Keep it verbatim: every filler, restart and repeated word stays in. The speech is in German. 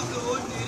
abgerundet.